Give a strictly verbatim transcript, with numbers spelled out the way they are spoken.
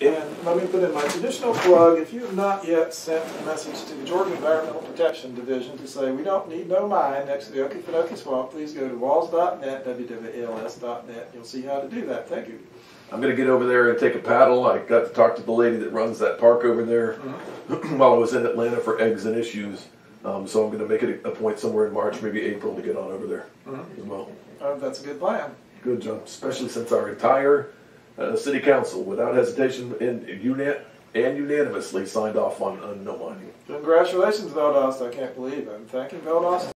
And let me put in my traditional plug, if you have not yet sent a message to the Georgia Environmental Protection Division to say we don't need no mine next to the Okefenokee Swamp, please go to wals dot net, w w a l s dot net. You'll see how to do that. Thank you. I'm going to get over there and take a paddle. I got to talk to the lady that runs that park over there mm-hmm. while I was in Atlanta for eggs and issues. Um, so I'm going to make it a point somewhere in March, maybe April, to get on over there mm-hmm. as well. Oh, that's a good plan. Good job, especially since our entire Uh, City Council, without hesitation and, and unanimously, signed off on, on no mining. Congratulations, Valdosta. I can't believe it. Thank you, Valdosta.